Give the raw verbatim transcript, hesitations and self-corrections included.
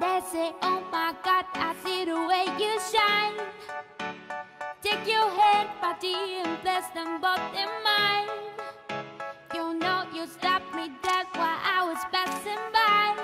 They say, oh my God, I see the way you shine. Take your hand, buddy, and place them both in mine. You know you stopped me, that's why I was passing by.